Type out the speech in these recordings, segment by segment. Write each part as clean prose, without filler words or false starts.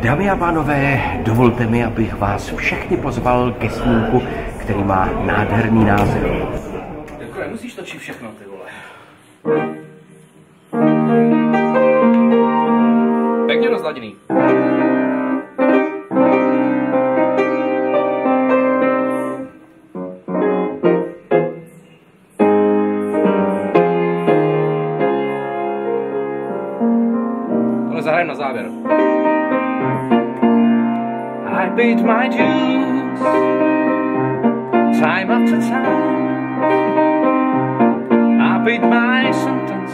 Dámy a pánové, dovolte mi, abych vás všechny pozval ke snímku, který má nádherný název. Takhle musíš točit všechno, ty vole. Pěkně rozladěný. Tohle zahrajeme na závěr. I paid my dues, time after time. I paid my sentence,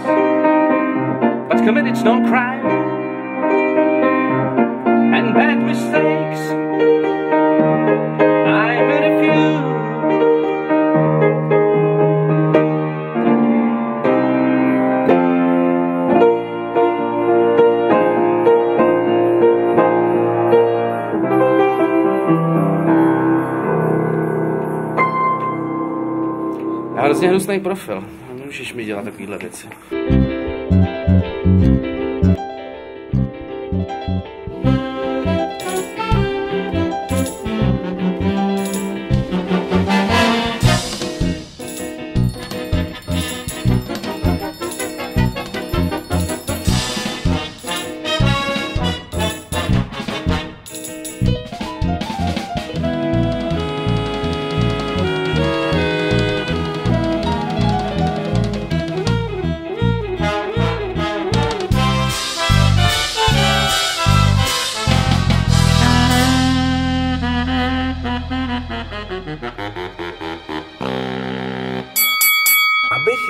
but committed no crime. And bad mistakes, I made a vlastně hnusný profil. Nemůžeš mi dělat takovýhle věci.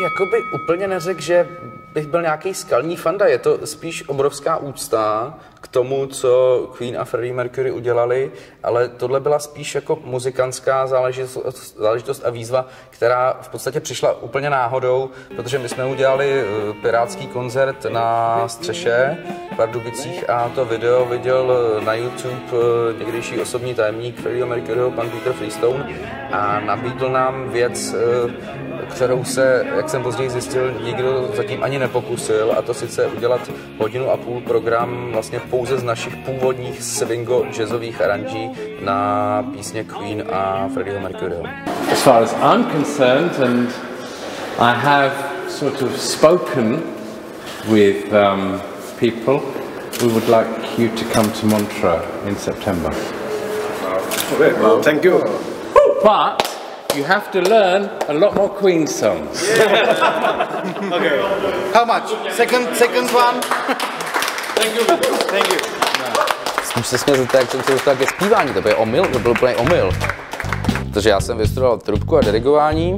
Jakoby úplně neřekl, že bych byl nějaký skalní fanda. Je to spíš obrovská úcta k tomu, co Queen a Freddie Mercury udělali, ale tohle byla spíš jako muzikantská záležitost a výzva, která v podstatě přišla úplně náhodou, protože my jsme udělali pirátský koncert na střeše v Pardubicích a to video viděl na YouTube někdejší osobní tajemník Freddie Mercuryho, pan Peter Freestone, a nabídl nám věc, kterou se, jak jsem později zjistil, nikdo zatím ani nepokusil, a to sice udělat 1,5 hodiny program vlastně pouze z našich původních swingo-jazzových aranží na písně Queen a Freddieho Mercuryho. As far as I'm concerned, and I have sort of spoken with people, we would like you to come to Montreux in September. Well, thank you. But you have to learn a lot more Queen songs. Yeah. Okay. How much? Second one. Thank you. Thank you. Jsem přesně zeptal, jak jsem se dostal ke zpívání. To byl omyl, to byl úplný omyl. Protože já jsem vystudoval trubku a dirigování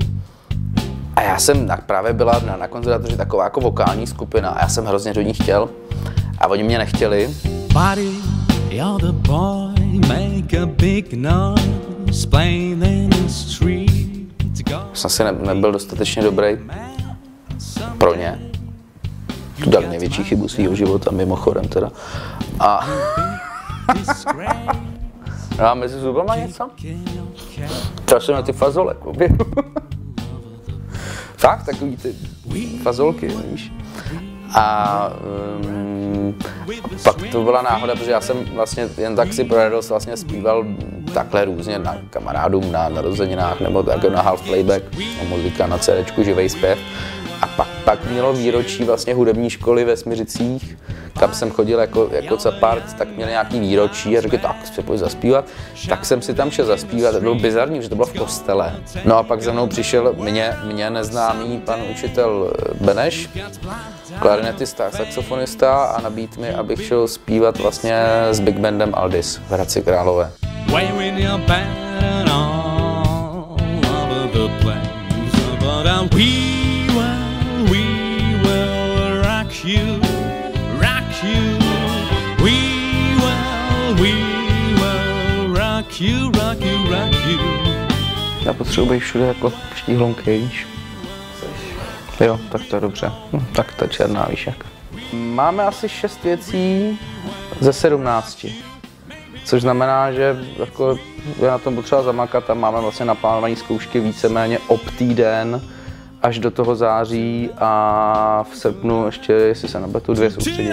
a já jsem právě byla na konzervatoři taková jako vokální skupina a já jsem hrozně do ní chtěl a oni mě nechtěli. Buddy, you're the boy, make a big noise, playing in the street. Jsem si nebyl dostatečně dobrý pro ně. To dal největší chybu svýho života, mimochodem teda. A... Dáme si zubama něco? Třeba jsem na ty fazole, kluby. Fakt, takový ty fazolky, víš? A pak to byla náhoda, protože já jsem vlastně jen tak si pro radost vlastně zpíval takhle různě na kamarádům, na narozeninách nebo tak na half playback, na muzika, na CDčku, živej zpěv. A pak mělo výročí vlastně hudební školy ve Smiřicích, kam jsem chodil jako capart, tak měli nějaký výročí a řekli, tak se pojď zaspívat. Tak jsem si tam šel zaspívat, to bylo bizarní, protože to bylo v kostele. No a pak za mnou přišel mě neznámý pan učitel Beneš, klarinetista, saxofonista a nabídl mi, abych šel zpívat vlastně s Big Bandem Aldis v Hradci Králové. Já potřebuji být všude jako štíhlonkej, víš? Jo, tak to je dobře. No, tak ta černá, víš jak. Máme asi 6 věcí ze 17. Což znamená, že jako je na tom potřeba zamakat a máme vlastně naplánované zkoušky víceméně ob týden až do toho září a v srpnu ještě, jestli se nabetu, 2 soustředění.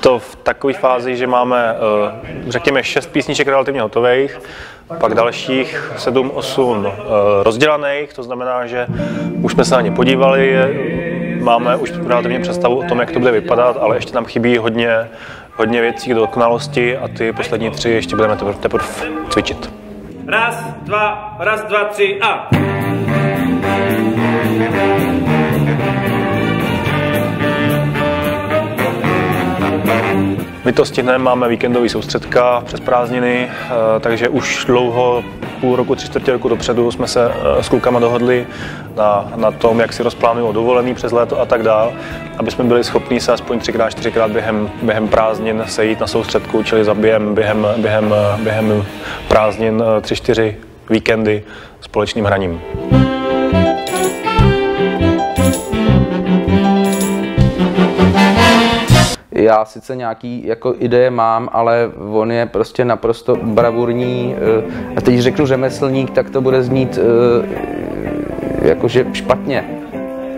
to v takové fázi, že máme, řekněme, 6 písniček relativně hotových, pak dalších 7-8 rozdělaných, to znamená, že už jsme se na ně podívali, máme už relativně představu o tom, jak to bude vypadat, ale ještě tam chybí hodně věcí do dokonalosti a ty poslední 3 ještě budeme teprve cvičit. Raz, dva, tři a... My to stihneme, máme víkendový soustředka přes prázdniny, takže už dlouho, půl roku, 3/4 roku dopředu jsme se s klukama dohodli na tom, jak si rozplánují dovolený přes léto a tak dál, aby jsme byli schopni se aspoň 3×, 4× během prázdnin sejít na soustředku, čili zabijeme během prázdnin 3-4 víkendy společným hraním. Já sice nějaký jako ideje mám, ale on je prostě naprosto bravurní, a teď řeknu řemeslník, tak to bude znít jakože špatně.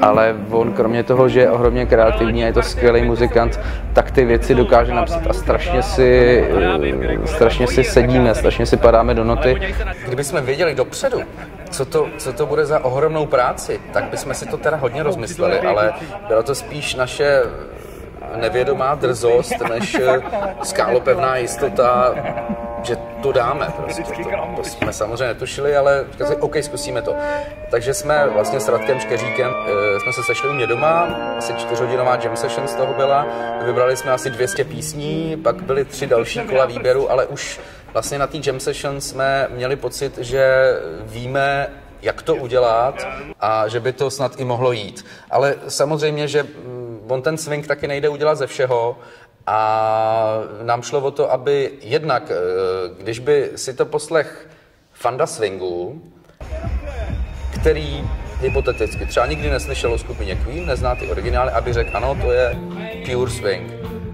Ale on kromě toho, že je ohromně kreativní a je to skvělý muzikant, tak ty věci dokáže napsat a strašně si sedíme, strašně si padáme do noty. Kdybychom věděli dopředu, co to bude za ohromnou práci, tak bychom si to teda hodně rozmysleli, ale bylo to spíš naše nevědomá drzost, než skálopevná jistota, že to dáme prostě. To jsme samozřejmě netušili, ale říkali, OK, zkusíme to. Takže jsme vlastně s Radkem Škeříkem, jsme se sešli u mě doma, asi 4hodinová jam session z toho byla, vybrali jsme asi 200 písní, pak byly 3 další kola výběru, ale už vlastně na té jam session jsme měli pocit, že víme, jak to udělat a že by to snad i mohlo jít. Ale samozřejmě, že on ten swing taky nejde udělat ze všeho a nám šlo o to, aby jednak, když by si to poslech fanda swingu, který hypoteticky třeba nikdy neslyšel o skupině Queen, nezná ty originály, aby řekl ano, to je pure swing.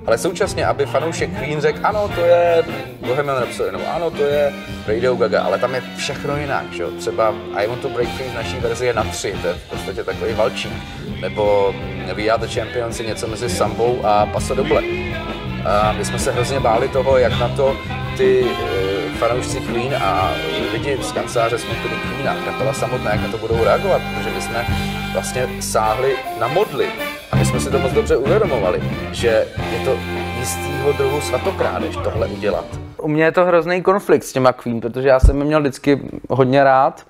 Ale současně, aby fanoušek Queen řekl ano, to je Bohemian Rhapsody, nebo ano, to je Radio Gaga, ale tam je všechno jinak, že jo? Třeba I Want to Break Free v naší verzi je na 3, to je v podstatě takový valčík. Nebo We Are the Champions je něco mezi sambou a paso doble. A my jsme se hrozně báli toho, jak na to ty fanoušci Queen a lidi z kanceláře skupiny Queen a kapela samotná, jak na to budou reagovat, protože my jsme vlastně sáhli na modly. A my jsme si to moc dobře uvědomovali, že je to jistýho druhu svatokrádež tohle udělat. U mě je to hrozný konflikt s těma Queen, protože já jsem je měl vždycky hodně rád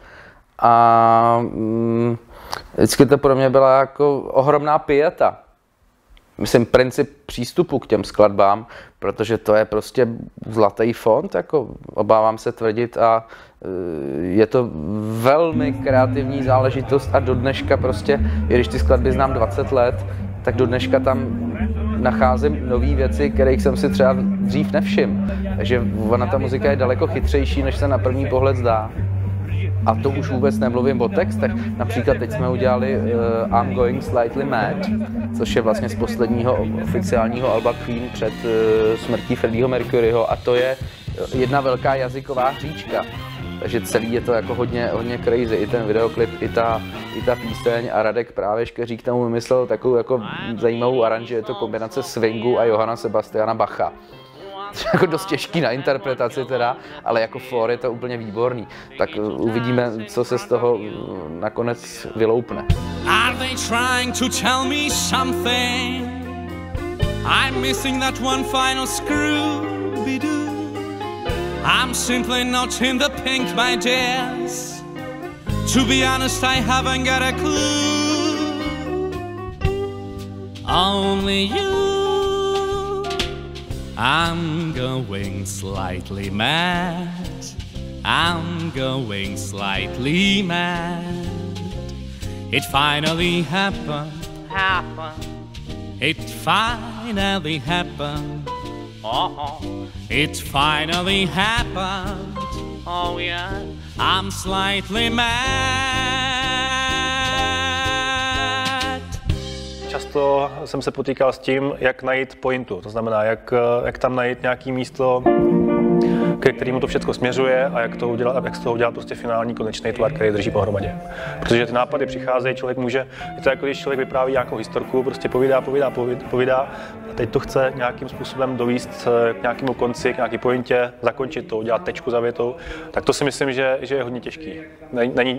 a vždycky to pro mě byla jako ohromná pieta. Myslím princip přístupu k těm skladbám, protože to je prostě zlatý fond, jako obávám se tvrdit, a je to velmi kreativní záležitost a do dneška prostě, i když ty skladby znám 20 let, tak do dneška tam nacházím nové věci, kterých jsem si třeba dřív nevšiml. Takže ona ta muzika je daleko chytřejší, než se na první pohled zdá. A to už vůbec nemluvím o textech. Například teď jsme udělali I'm Going Slightly Mad, což je vlastně z posledního oficiálního alba Queen před smrtí Freddieho Mercuryho, a to je jedna velká jazyková hříčka. Takže celý je to jako hodně crazy, i ten videoklip, i ta píseň, a Radek právě Škeřík tam vymyslel takovou jako zajímavou aranži, je to kombinace swingu a Johana Sebastiana Bacha. Jako dost těžký na interpretaci teda, ale jako fór je to úplně výborný. Tak uvidíme, co se z toho nakonec vyloupne. Are they trying to tell me something? I'm missing that one final Scooby-Doo. I'm simply not in the pink, my dears. To be honest, I haven't got a clue. Only you. I'm going slightly mad, I'm going slightly mad. It finally happened, it finally happened. Oh, it finally happened. Oh yeah, I'm slightly mad. Často jsem se potýkal s tím, jak najít pointu, to znamená, jak tam najít nějaké místo, ke kterému to všechno směřuje a jak to udělat, jak z toho udělat prostě finální konečný tvar, který drží pohromadě. Protože ty nápady přicházejí, člověk může, je to jako když člověk vypráví nějakou historku, prostě povídá a teď to chce nějakým způsobem dovést k nějakému konci, k nějaký pointě, zakončit to, udělat tečku za větou, tak to si myslím, že je hodně těžký.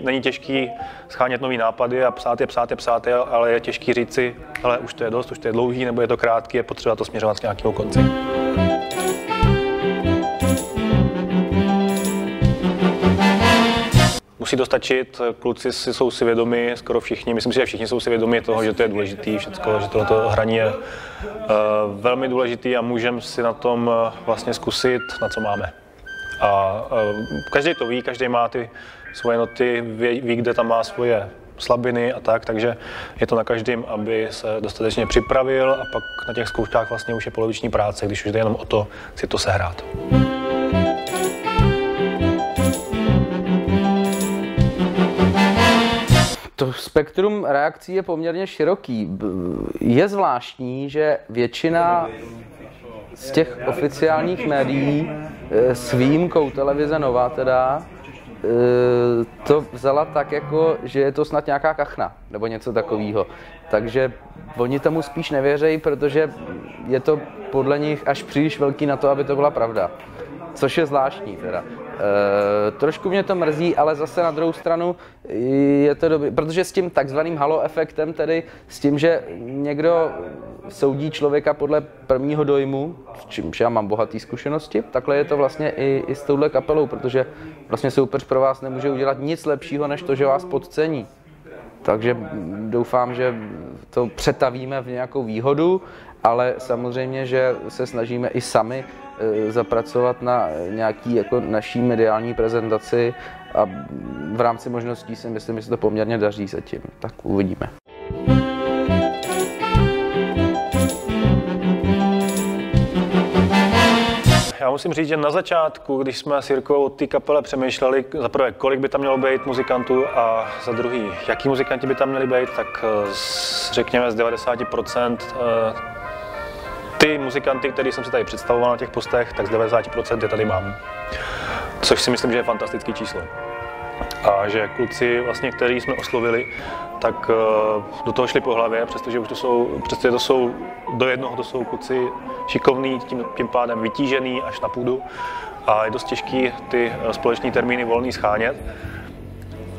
Není těžký schánět nový nápady a psát je, ale je těžký říct si, hele, už to je dost, už to je dlouhý, nebo je to krátký, je potřeba to směřovat k nějakému konci. Musí to stačit, kluci jsou si vědomi, skoro všichni, myslím si, že všichni jsou si vědomi toho, že to je důležitý všecko, že tohleto hraní je velmi důležitý a můžeme si na tom vlastně zkusit, na co máme. A každý to ví, každý má ty svoje noty, ví, kde tam má svoje slabiny a tak, takže je to na každém, aby se dostatečně připravil a pak na těch zkouškách vlastně už je poloviční práce, když už jde jenom o to si to sehrát. To spektrum reakcí je poměrně široký. Je zvláštní, že většina z těch oficiálních médií s výjimkou televize Nova teda to vzala tak jako, že je to snad nějaká kachna nebo něco takového. Takže oni tomu spíš nevěřejí, protože je to podle nich až příliš velký na to, aby to byla pravda. Což je zvláštní teda. Trošku mě to mrzí, ale zase na druhou stranu je to dobrý, protože s tím takzvaným halo efektem, tedy s tím, že někdo soudí člověka podle prvního dojmu, s čímž já mám bohaté zkušenosti, takhle je to vlastně i s touhle kapelou, protože vlastně soupeř pro vás nemůže udělat nic lepšího, než to, že vás podcení. Takže doufám, že to přetavíme v nějakou výhodu, ale samozřejmě, že se snažíme i sami zapracovat na nějaký jako naší mediální prezentaci a v rámci možností si myslím, že se to poměrně daří zatím. Tak uvidíme. Já musím říct, že na začátku, když jsme s Jirkou o té kapele přemýšleli, za prvé, kolik by tam mělo být muzikantů a za druhý, jaký muzikanti by tam měli být, tak řekněme z 90% ty muzikanty, který jsem si tady představoval na těch postech, tak z 90% je tady mám. Což si myslím, že je fantastické číslo. A že kluci, vlastně, který jsme oslovili, tak do toho šli po hlavě, přestože to jsou do jednoho, to jsou kluci šikovní, tím pádem vytížený až na půdu. A je dost těžký ty společní termíny volný schánět.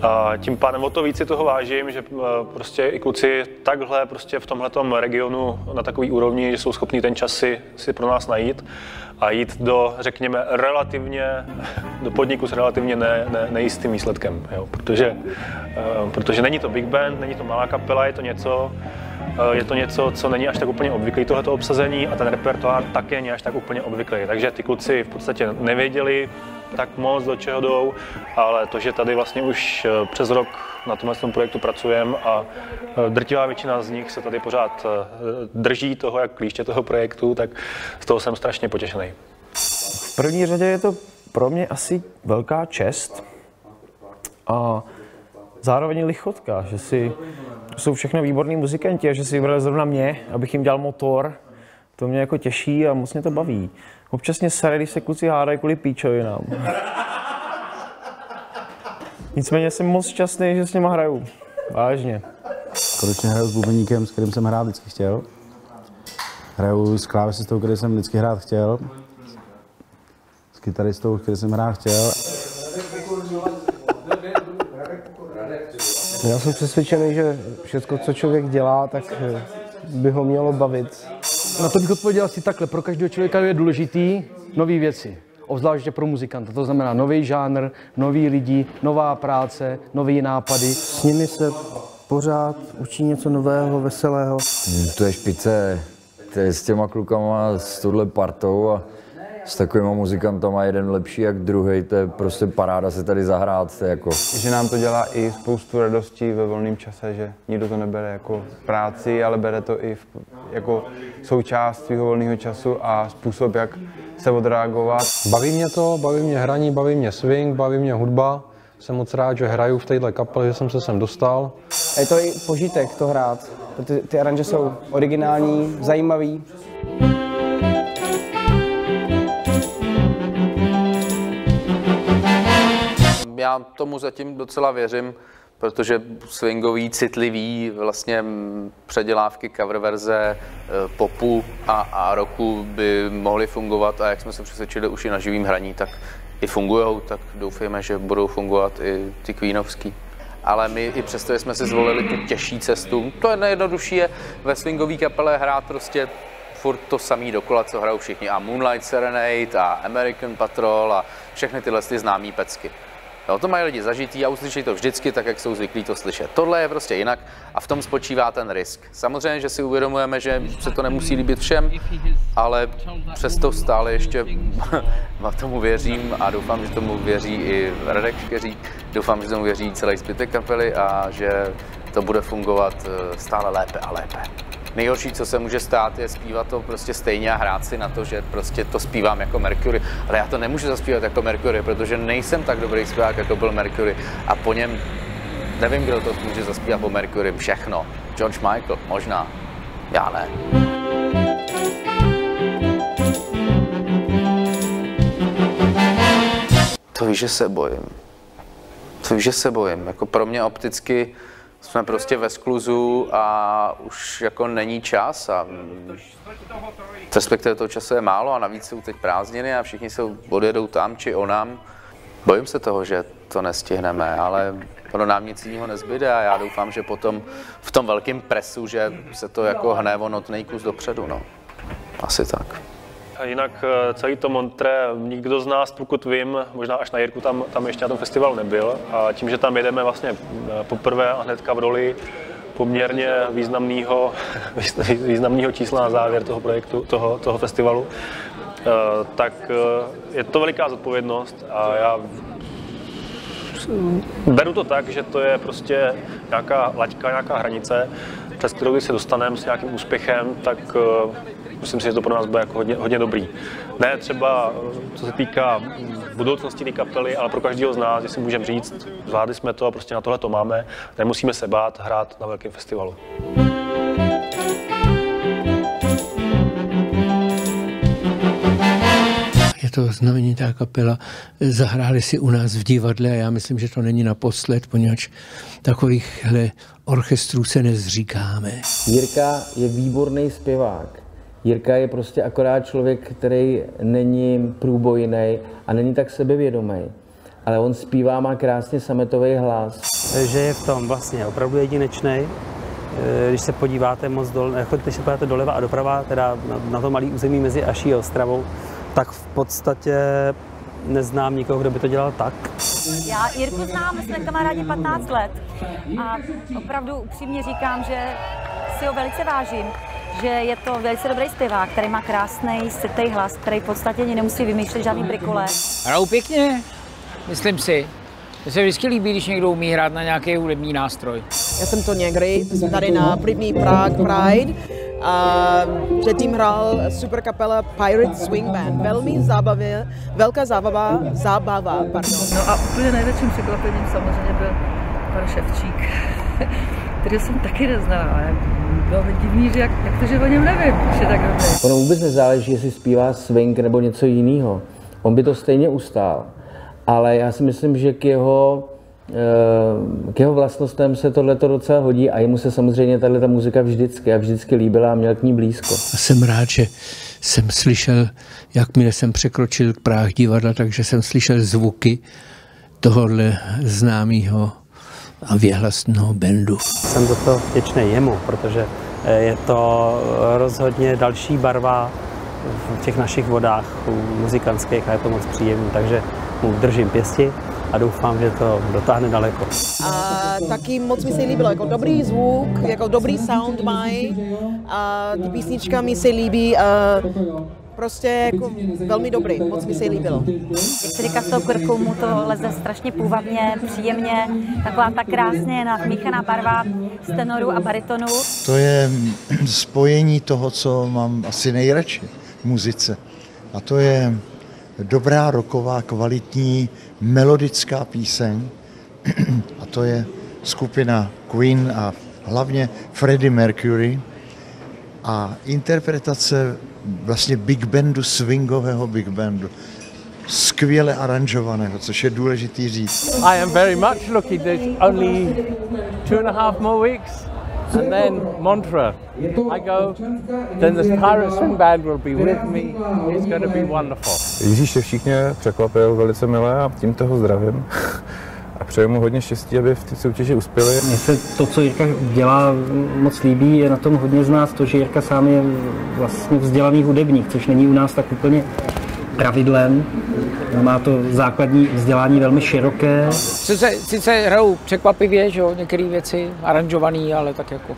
A tím pádem o to víc si toho vážím, že prostě i kluci takhle prostě v tomhletom regionu na takový úrovni, že jsou schopní ten čas si pro nás najít a jít do, řekněme, do podniku s relativně nejistým výsledkem, jo. Protože není to big band, není to malá kapela, je to něco, co není až tak úplně obvyklý, tohleto obsazení a ten repertoár také není až tak úplně obvyklý, takže ty kluci v podstatě nevěděli tak moc, do čeho jdou, ale to, že tady vlastně už přes rok na tomhle projektu pracujeme a drtivá většina z nich se tady pořád drží toho, jak klíště toho projektu, tak z toho jsem strašně potěšený. V první řadě je to pro mě asi velká čest a zároveň lichotka, že jsou všechno výborní muzikanti a že si vybrali zrovna mě, abych jim dělal motor. To mě jako těší a moc mě to baví. Občas mě sere, když se kluci hádají kvůli píčovinám. Nicméně jsem moc šťastný, že s nima hraju. Vážně. Konečně hraju s bubeníkem, s kterým jsem hrát vždycky chtěl. Hraju s klávesistou, který jsem vždycky hrát chtěl. S kytaristou, který jsem hrát chtěl. Já jsem přesvědčený, že všechno, co člověk dělá, tak by ho mělo bavit. Na to bych odpověděl asi takhle. Pro každého člověka je důležitý nové věci, obzvláště pro muzikanta. To znamená nový žánr, noví lidi, nová práce, nový nápady. S nimi se pořád učí něco nového, veselého. To je špice. To je s těma klukama, s touhle partou a s takovýma muzikantama jeden lepší jak druhý. To je prostě paráda se tady zahrát. To jako. Že nám to dělá i spoustu radostí ve volném čase, že nikdo to nebere jako práci, ale bere to i jako součást svého volného času a způsob, jak se odreagovat. Baví mě to, baví mě hraní, baví mě swing, baví mě hudba. Jsem moc rád, že hraju v této kapele, že jsem se sem dostal. Je to i požitek to hrát, protože ty aranže jsou originální, zajímavý. já tomu zatím docela věřím, protože swingový, citlivý, vlastně předělávky cover verze popu a rocku by mohly fungovat, a jak jsme se přesvědčili už i na živým hraní, tak i fungujou, tak doufejme, že budou fungovat i ty queenovský. Ale my i přesto, že jsme si zvolili tu těžší cestu, to je nejjednodušší, je ve swingové kapele hrát prostě furt to samý dokola, co hrajou všichni, a Moonlight Serenade a American Patrol a všechny tyhle známý pecky. Jo, to mají lidi zažitý a uslyší to vždycky tak, jak jsou zvyklí to slyšet. Tohle je prostě jinak a v tom spočívá ten risk. Samozřejmě, že si uvědomujeme, že se to nemusí líbit všem, ale přesto stále ještě tomu věřím a doufám, že tomu věří i Radek Škeřík, doufám, že tomu věří celý zbytek kapely a že to bude fungovat stále lépe a lépe. Nejhorší, co se může stát, je zpívat to prostě stejně a hrát si na to, že prostě to zpívám jako Mercury. Ale já to nemůžu zaspívat jako Mercury, protože nejsem tak dobrý zpívák, jako byl Mercury. A po něm nevím, kdo to může zaspívat po Mercury. Všechno. George Michael, možná. Já ne. To víš, že se bojím. To víš, že se bojím. Jako pro mě opticky jsme prostě ve skluzu a už jako není čas a respektive toho času je málo a navíc jsou teď prázdniny a všichni se odjedou tam či onam. Bojím se toho, že to nestihneme, ale ono nám nic jiného nezbyde a já doufám, že potom v tom velkém presu, že se to jako hne o notnej kus dopředu, no. Asi tak. A jinak celý to Montreux, nikdo z nás, pokud vím, možná až na Jirku, tam ještě na tom festivalu nebyl. A tím, že tam jedeme vlastně poprvé a hnedka v roli poměrně významného čísla na závěr toho projektu, toho festivalu, tak je to veliká zodpovědnost a já beru to tak, že to je prostě nějaká laťka, nějaká hranice, přes kterou když se dostaneme s nějakým úspěchem, tak myslím si, že to pro nás bude jako hodně dobrý. Ne třeba, co se týká budoucnosti té kapely, ale pro každého z nás, jestli můžeme říct, zvládli jsme to a prostě na tohle to máme, nemusíme se bát hrát na velkém festivalu. To znamenitá kapela, zahráli si u nás v divadle a já myslím, že to není naposled, poněvadž takovýchhle orchestrů se nezříkáme. Jirka je výborný zpěvák. Jirka je prostě akorát člověk, který není průbojnej a není tak sebevědomý. Ale on zpívá, má krásně sametový hlas. Že je v tom vlastně opravdu jedinečnej. Když se podíváte moc doleva a doprava, teda na to malé území mezi Aší a Ostravou, tak v podstatě neznám nikoho, kdo by to dělal tak. Já Jirku znám, jsme kamarádi 15 let a opravdu upřímně říkám, že si ho velice vážím, že je to velice dobrý zpěvák, který má krásný, sytej hlas, který v podstatě nemusí vymýšlet žádný brikole. Hrajou pěkně, myslím si. Mně se vždycky líbí, když někdo umí hrát na nějaký hudební nástroj. Já jsem to někdy, jsem tady na první Prague Pride a předtím hrál super kapela Pirate Swing Band. Velká zábava. No a úplně největším překvapením samozřejmě byl pan Ševčík, který jsem taky neznala. Bylo divný, že jak to, že o něm nevím, že tak dobrý. Ono vůbec nezáleží, jestli zpívá swing nebo něco jiného. On by to stejně ustál. Ale já si myslím, že k jeho vlastnostem se tohleto docela hodí a jemu se samozřejmě tato muzika vždycky líbila a měl k ní blízko. A jsem rád, že jsem slyšel, jakmile jsem překročil práh divadla, takže jsem slyšel zvuky tohohle známého a věhlasného bandu. Jsem za to vděčný jemu, protože je to rozhodně další barva v těch našich vodách muzikantských a je to moc příjemný, takže mu držím pěsti a doufám, že to dotáhne daleko. A taky moc mi se líbilo, jako dobrý zvuk, jako dobrý sound mají a ty písnička mi se líbí, prostě jako velmi dobrý, moc mi se líbilo. Jak se říká, z toho krku mu to leze strašně půvabně, příjemně, taková ta krásně nadmíchaná barva z tenoru a baritonu. To je spojení toho, co mám asi nejradši v muzice, a to je dobrá rocková, kvalitní, melodická píseň, a to je skupina Queen a hlavně Freddie Mercury a interpretace vlastně big bandu, swingového big bandu. skvěle aranžovaného, což je důležitý říct. I am very much lucky that it's only 2.5 more weeks and then Montreux. I go, then the Pirate Swing Band will be with me, it's going to be wonderful. Jiří Sevcik mě překvapil velice milé a tímto ho zdravím. A přeju mu hodně štěstí, aby v té soutěži uspěli. Mně se to, co Jirka dělá, moc líbí. Je na tom hodně z nás to, že Jirka sám je vlastně vzdělaný hudebník, což není u nás tak úplně pravidlem. Má to základní vzdělání velmi široké. Sice hrajou překvapivě, že jo, některé věci aranžované, ale tak jako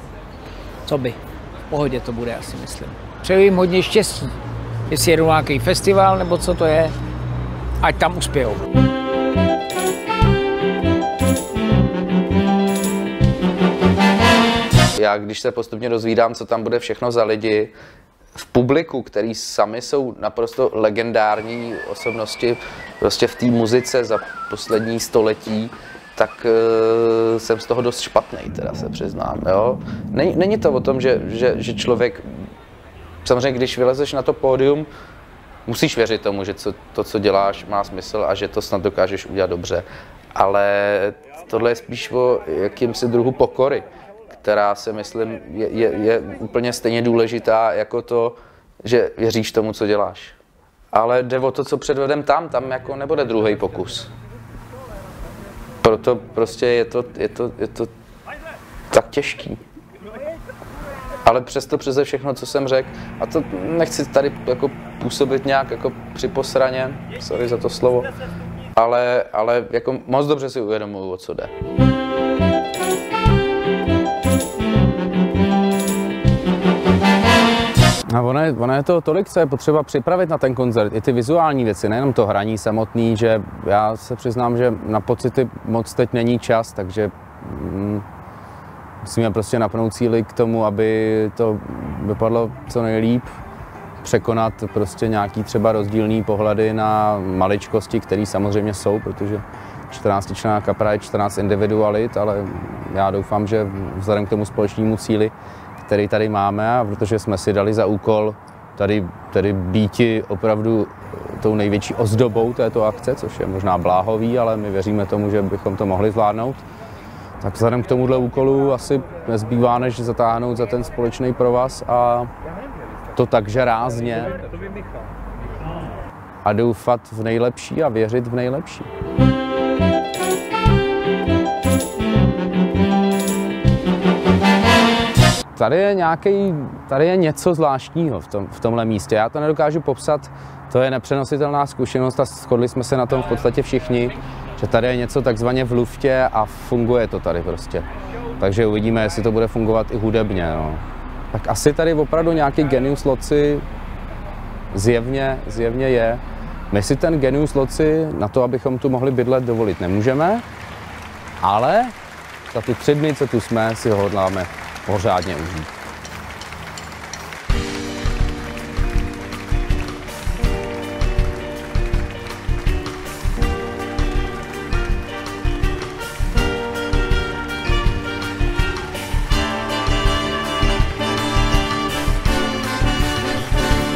co by. V pohodě to bude, já si myslím. Přeju jim hodně štěstí. Jestli jedou nějaký festival nebo co to je, ať tam uspějou. Já když se postupně dozvídám, co tam bude všechno za lidi, v publiku, který sami jsou naprosto legendární osobnosti prostě v té muzice za poslední století, tak jsem z toho dost špatnej, teda se přiznám. Jo? Není to o tom, že člověk, samozřejmě když vylezeš na to pódium, musíš věřit tomu, že to, co děláš, má smysl a že to snad dokážeš udělat dobře. Ale tohle je spíš o jakýmsi druhu pokory, která si myslím je úplně stejně důležitá jako to, že věříš tomu, co děláš. Ale jde o to, co předvedem tam jako nebude druhý pokus. Proto prostě je to tak těžký. Ale přesto přeze všechno, co jsem řekl, a to nechci tady jako působit nějak jako připosraně, sorry za to slovo, ale jako moc dobře si uvědomuji, o co jde. A ono je to tolik, co je potřeba připravit na ten koncert, i ty vizuální věci, nejenom to hraní samotný, že já se přiznám, že na pocity moc teď není čas, takže musíme prostě napnout cíli k tomu, aby to vypadlo co nejlíp, překonat prostě nějaký třeba rozdílný pohledy na maličkosti, které samozřejmě jsou, protože 14členná kapela je 14 individualit, ale já doufám, že vzhledem k tomu společnému cíli, který tady máme, a protože jsme si dali za úkol tady býti opravdu tou největší ozdobou této akce, což je možná bláhový, ale my věříme tomu, že bychom to mohli zvládnout, tak vzhledem k tomuhle úkolu asi nezbývá, než zatáhnout za ten společný provaz a to takže rázně a doufat v nejlepší a věřit v nejlepší. Tady je něco zvláštního v tomhle místě, já to nedokážu popsat, to je nepřenositelná zkušenost a shodli jsme se na tom v podstatě všichni, že tady je něco takzvaně v luftě a funguje to tady prostě. Takže uvidíme, jestli to bude fungovat i hudebně. No. Tak asi tady opravdu nějaký genius loci zjevně je. My si ten genius loci na to, abychom tu mohli bydlet, dovolit nemůžeme, ale za ty 3 dny, co tu jsme, si ho hodláme pořádně užít.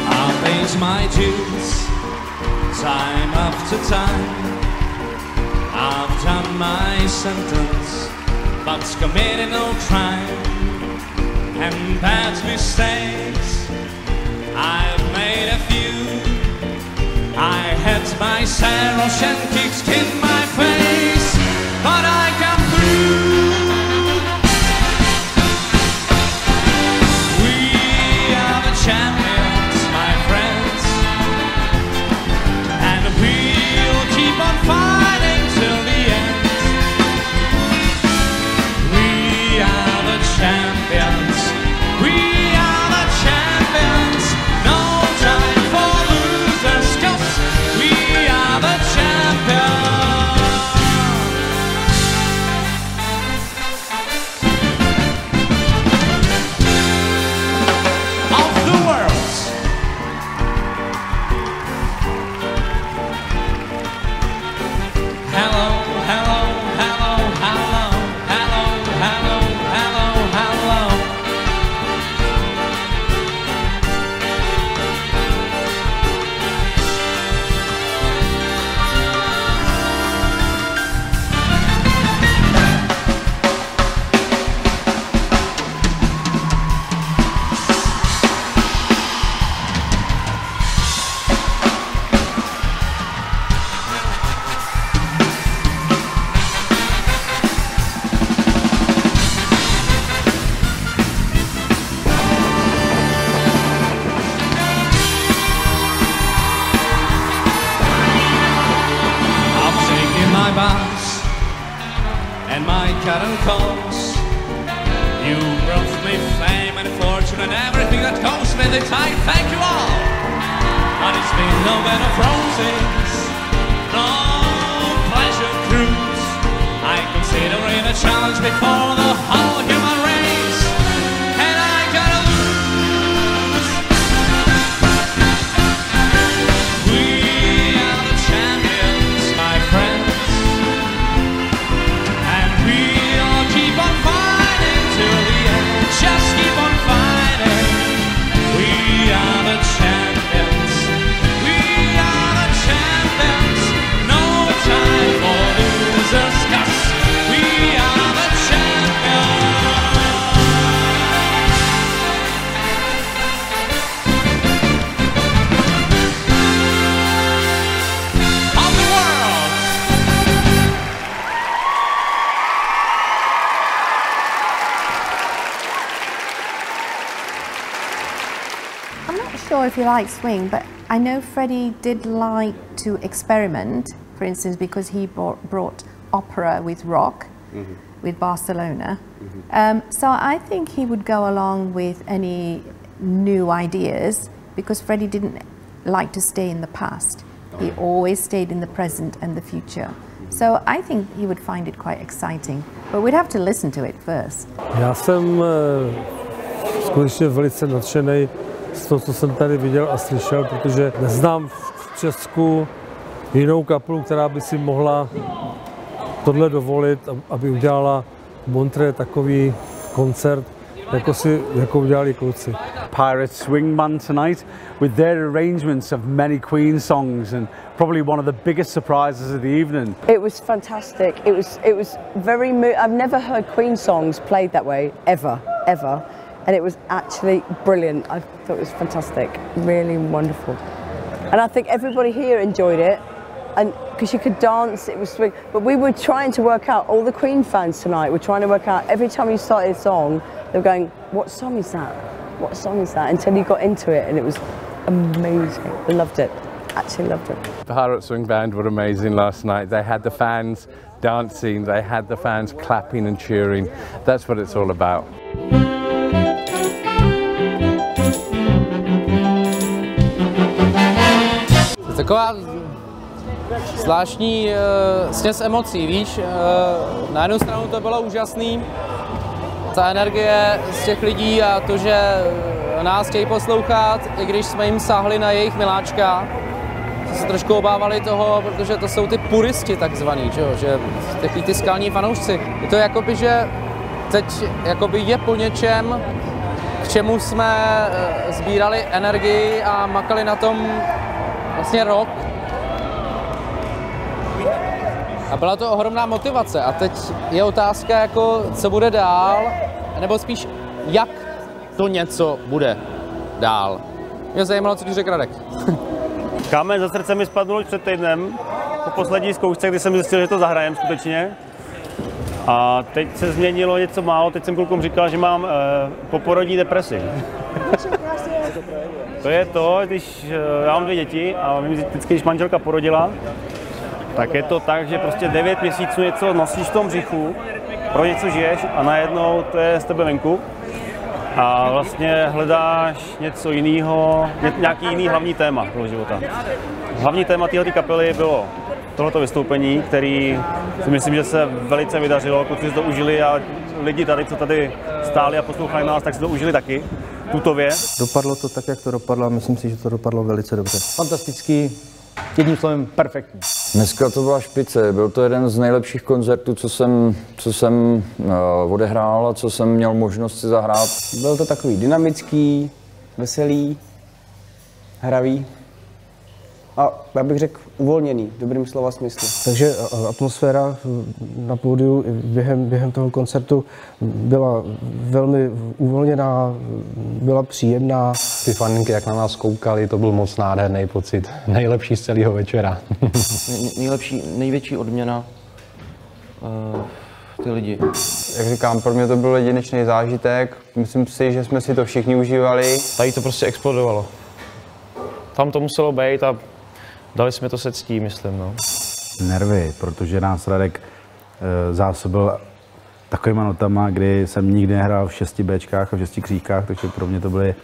I pays my dues time after time. I've done my sentence, but committed no crime. And bad mistakes I've made a few. I had my saros and kicks in my face, but I come through. We are the champions, my friends, and we'll keep on fighting till the end. We are the champions. We are the champions. I thank you all, but it's been no bed of roses, no pleasure cruise. I consider it a challenge before the whole human race, and I gotta lose. We are the champions, my friends, and we'll keep on fighting till the end. Just keep on fighting. We are the champions. We are the champions. No time for losers, 'cause we are the champions of the world. I'm not sure if you like swing, but I know Freddie did like to experiment, for instance, because he brought opera with rock, with Barcelona. So I think he would go along with any new ideas, because Freddie didn't like to stay in the past. He always stayed in the present and the future. So I think he would find it quite exciting, but we'd have to listen to it first. Já jsem skutečně velice nadšený z toho, co jsem tady viděl a slyšel, protože neznám v Česku jinou kapelu, která by si mohla tohle dovolit, aby udělala v Montreux takový koncert, jako udělali kluci. Pirate Swing Band tonight with their arrangements of many Queen songs and probably one of the biggest surprises of the evening. It was fantastic. It was very I've never heard Queen songs played that way ever. And it was actually brilliant. I thought it was fantastic, really wonderful. And I think everybody here enjoyed it, and because you could dance, it was swing. But we were trying to work out, all the Queen fans tonight were trying to work out, every time you started a song, they were going, what song is that? What song is that? Until you got into it, and it was amazing. I loved it, actually loved it. The Pirate Swing Band were amazing last night. They had the fans dancing, they had the fans clapping and cheering. That's what it's all about. It's taková zvláštní směs emocí, víš, na jednu stranu to bylo úžasný, ta energie z těch lidí a to, že nás chtějí poslouchat, i když jsme jim sáhli na jejich miláčka, se trošku obávali toho, protože to jsou ty puristi takzvaný, že takový ty skalní fanoušci. Je to jakoby, že teď jakoby je po něčem, k čemu jsme sbírali energii a makali na tom vlastně rok. A byla to ohromná motivace a teď je otázka, jako, co bude dál, nebo spíš, jak to něco bude dál. Mě zajímalo, co ti řekl Radek. Kámen za srdce mi spadnul už před týdnem, po poslední zkoušce, kdy jsem zjistil, že to zahrajem skutečně. A teď se změnilo něco málo, teď jsem klukům říkal, že mám poporodní depresi. To je to, když já mám 2 děti a vždycky, když manželka porodila, tak je to tak, že prostě 9 měsíců něco nosíš v tom břichu, pro něco žiješ a najednou to je z tebe venku a vlastně hledáš něco jiného, nějaký jiný hlavní téma toho života. Hlavní téma této kapely bylo tohleto vystoupení, který si myslím, že se velice vydařilo, kluci si to užili a lidi tady, co tady stáli a poslouchali nás, tak si to užili taky, tutově. Dopadlo to tak, jak to dopadlo a myslím si, že to dopadlo velice dobře. Fantastický. Jedním slovem perfektní. Dneska to byla špice, byl to jeden z nejlepších koncertů, co jsem odehrál a co jsem měl možnost si zahrát. Byl to takový dynamický, veselý, hravý a já bych řekl uvolněný, v dobrým slova smyslu. Takže atmosféra na pódiu během toho koncertu byla velmi uvolněná, byla příjemná. Ty faninky, jak na nás koukali, to byl moc nádherný pocit. Nejlepší z celého večera. Největší odměna ty lidi. Jak říkám, pro mě to byl jedinečný zážitek. Myslím si, že jsme si to všichni užívali. Tady to prostě explodovalo. Tam to muselo být a dali jsme to se ctí, myslím, no. Nervy, protože nás Radek zásobil takovýma notama, kdy jsem nikdy nehrál v 6 Bčkách a v 6 kříkách, takže pro mě to byly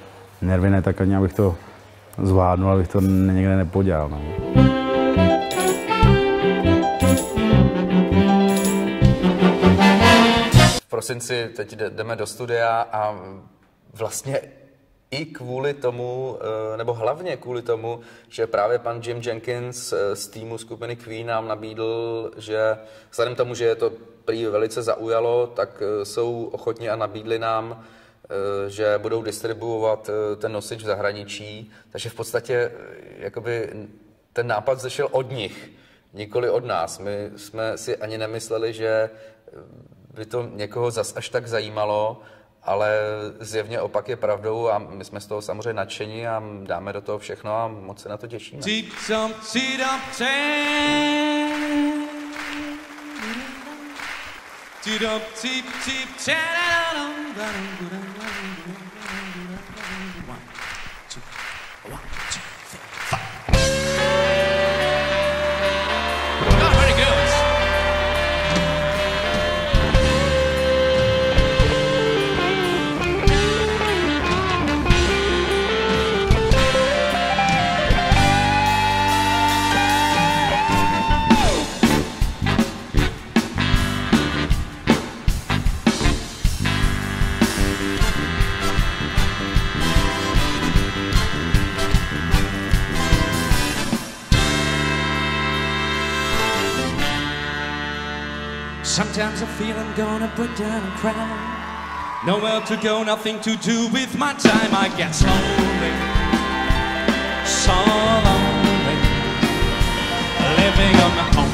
nervy netakaně, abych to zvládnul, abych to někde nepodělal. No. V prosinci teď jdeme do studia a vlastně i kvůli tomu, nebo hlavně kvůli tomu, že právě pan Jim Jenkins z týmu skupiny Queen nám nabídl, že vzhledem tomu, že je to prý velice zaujalo, tak jsou ochotní a nabídli nám, že budou distribuovat ten nosič v zahraničí. Takže v podstatě jakoby ten nápad zešel od nich, nikoli od nás. My jsme si ani nemysleli, že by to někoho zas až tak zajímalo, ale zjevně opak je pravdou a my jsme z toho samozřejmě nadšení a dáme do toho všechno a moc se na to těšíme. Sometimes I feel I'm gonna break down and cry. Nowhere to go, nothing to do with my time. I get so lonely, so lonely, living on my own.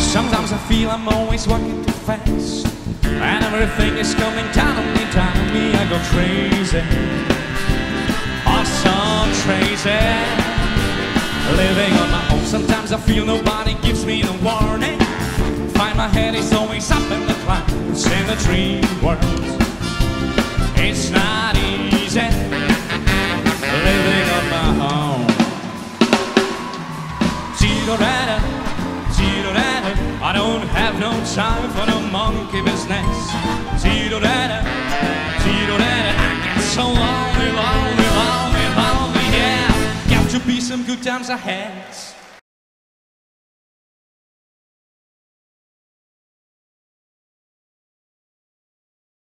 Sometimes I feel I'm always walking too fast, and everything is coming down on me, down on me. I go crazy, oh so crazy, living on my own. Sometimes I feel nobody gives me no warning. Find my head is always up in the clouds, in the dream world. It's not easy, living on my own. I don't have no time for the monkey business. Tee-do-da-da, tee-do-da-da. I get so lonely, lonely, lonely, lonely, yeah. Got to be some good times ahead.